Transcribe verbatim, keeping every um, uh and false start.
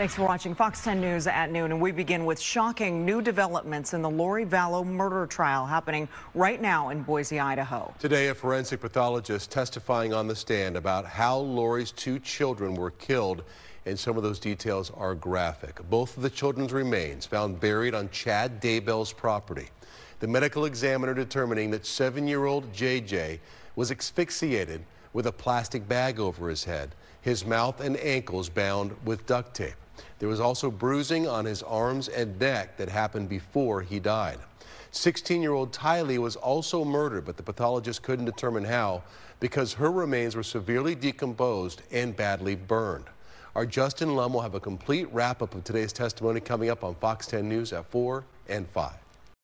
Thanks for watching Fox ten News at noon, and we begin with shocking new developments in the Lori Vallow murder trial happening right now in Boise, Idaho. Today, a forensic pathologist testifying on the stand about how Lori's two children were killed, and some of those details are graphic. Both of the children's remains found buried on Chad Daybell's property. The medical examiner determining that seven-year-old J J was asphyxiated with a plastic bag over his head, his mouth and ankles bound with duct tape. There was also bruising on his arms and neck that happened before he died. sixteen-year-old Tylee was also murdered, but the pathologist couldn't determine how because her remains were severely decomposed and badly burned. Our Justin Lum will have a complete wrap-up of today's testimony coming up on Fox ten News at four and five.